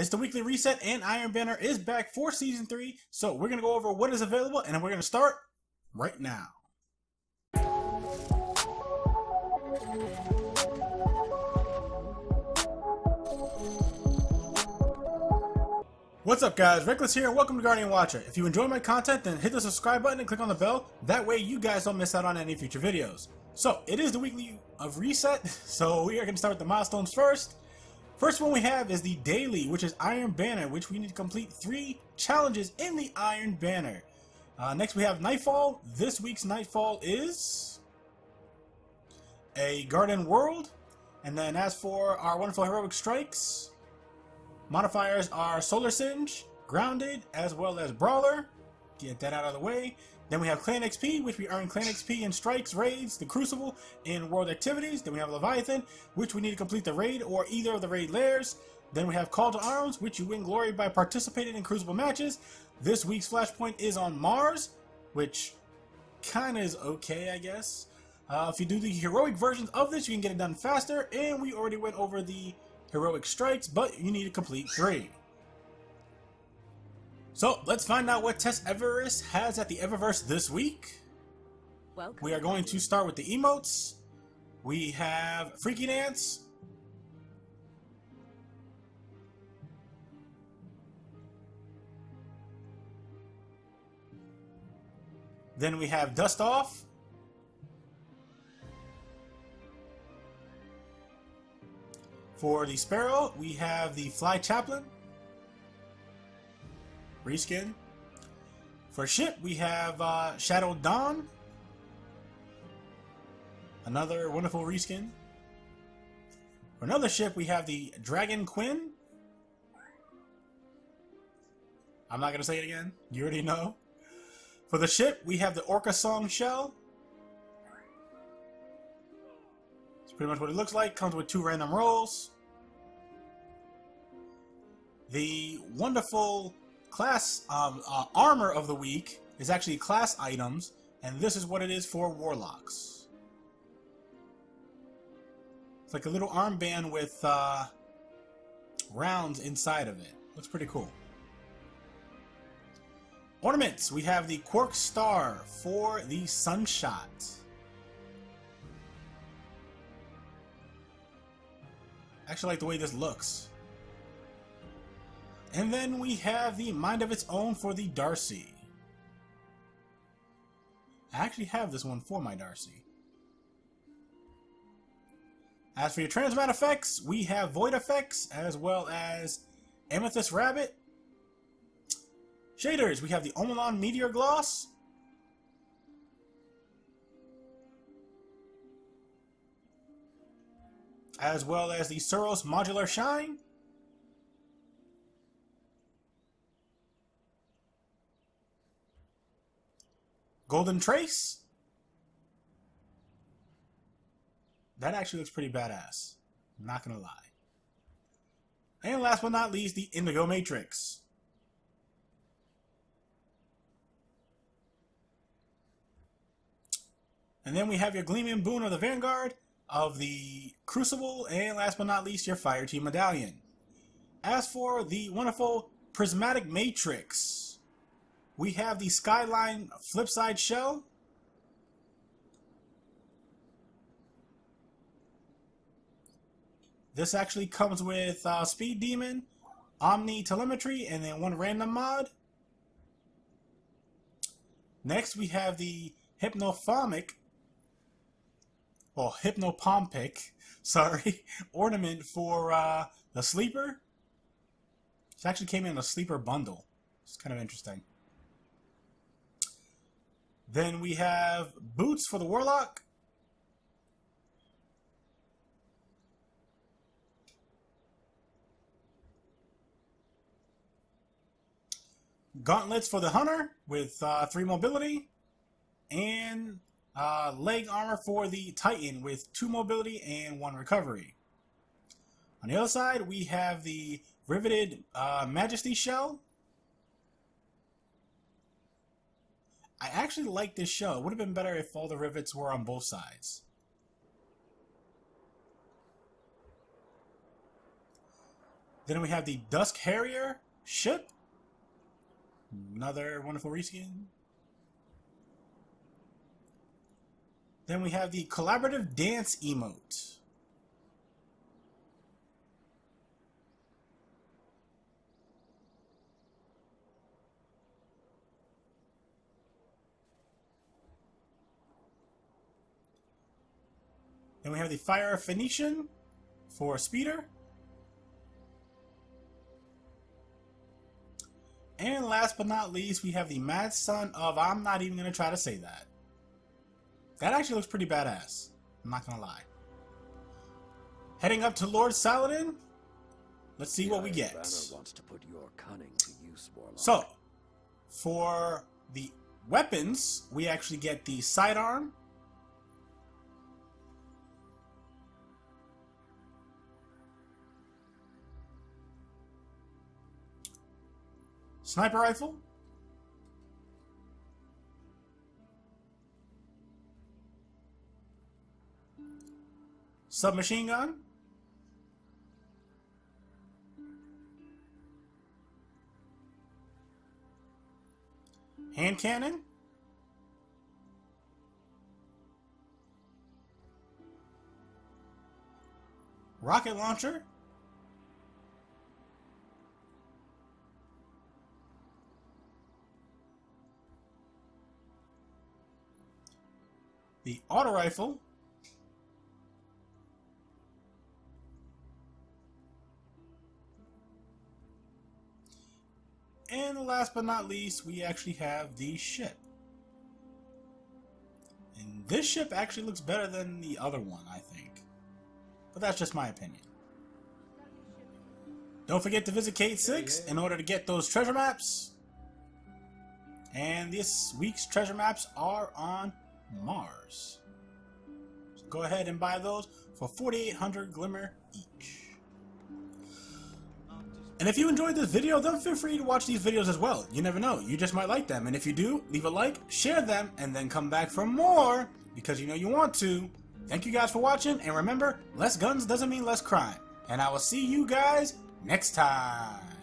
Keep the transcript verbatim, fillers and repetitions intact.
It's the weekly reset, and Iron Banner is back for Season three, so we're going to go over what is available, and we're going to start right now. What's up guys, Reckless here and welcome to Guardian Watcher. If you enjoy my content, then hit the subscribe button and click on the bell, that way you guys don't miss out on any future videos. So, it is the weekly of reset, so we are going to start with the milestones first. First one we have is the daily, which is Iron Banner, which we need to complete three challenges in the Iron Banner. Uh, next we have Nightfall. This week's Nightfall is A Garden World. And then as for our wonderful Heroic Strikes, modifiers are Solar Singe, Grounded, as well as Brawler. Get that out of the way. Then we have Clan X P, which we earn Clan X P in Strikes, Raids, the Crucible, and World Activities. Then we have Leviathan, which we need to complete the Raid or either of the Raid Lairs. Then we have Call to Arms, which you win glory by participating in Crucible matches. This week's Flashpoint is on Mars, which kind of is okay, I guess. Uh, if you do the Heroic versions of this, you can get it done faster. And we already went over the Heroic Strikes, but you need to complete three. So, let's find out what Tess Everest has at the Eververse this week. Welcome. We are going to start with the emotes. We have Freaky Dance. Then we have Dust Off. For the Sparrow, we have the Fly Chaplain. Reskin. For ship, we have uh, Shadow Dawn. Another wonderful reskin. For another ship, we have the Dragon Quinn. I'm not going to say it again. You already know. For the ship, we have the Orca Song Shell. That's pretty much what it looks like. Comes with two random rolls. The wonderful class um, uh, armor of the week is actually class items, and this is what it is for warlocks. It's like a little armband with uh, rounds inside of it. Looks pretty cool. Ornaments, we have the Quark Star for the Sunshot. Actually, I like the way this looks. And then we have the Mind of Its Own for the Darcy. I actually have this one for my Darcy. As for your Transmat effects, we have Void effects as well as Amethyst Rabbit. Shaders, we have the Omelon Meteor Gloss. As well as the Suros Modular Shine. Golden Trace. That actually looks pretty badass. I'm not gonna lie. And last but not least, the Indigo Matrix. And then we have your Gleaming Boon of the Vanguard, of the Crucible, and last but not least, your Fire Team Medallion. As for the wonderful Prismatic Matrix, we have the Skyline Flipside Shell. This actually comes with uh, Speed Demon, Omni Telemetry, and then one random mod. Next we have the Hypnopompic, well, Hypnopompic, sorry, ornament for uh, the Sleeper. This actually came in a Sleeper bundle. It's kind of interesting. Then we have boots for the warlock. Gauntlets for the hunter with uh, three mobility. And uh, leg armor for the titan with two mobility and one recovery. On the other side, we have the riveted uh, majesty shell. I actually like this shell. It would have been better if all the rivets were on both sides. Then we have the Dusk Harrier ship. Another wonderful reskin. Then we have the Collaborative Dance emote. Then we have the Fire Phoenician for Speeder. And last but not least, we have the Mad Son of, I'm not even going to try to say that. That actually looks pretty badass. I'm not going to lie. Heading up to Lord Saladin. Let's see the what we get. Wants to put your cunning to use, Warlock. So, for the weapons, we actually get the sidearm. Sniper rifle. Submachine gun. Hand cannon. Rocket launcher. The auto rifle, and last but not least, we actually have the ship. And this ship actually looks better than the other one, I think, but that's just my opinion. Don't forget to visit Cade six in order to get those treasure maps, and this week's treasure maps are on Mars. So go ahead and buy those for forty-eight hundred glimmer each. And if you enjoyed this video, then feel free to watch these videos as well. You never know, you just might like them. And if you do, leave a like, share them, and then come back for more, because you know you want to. Thank you guys for watching, and remember, less guns doesn't mean less crime. And I will see you guys next time.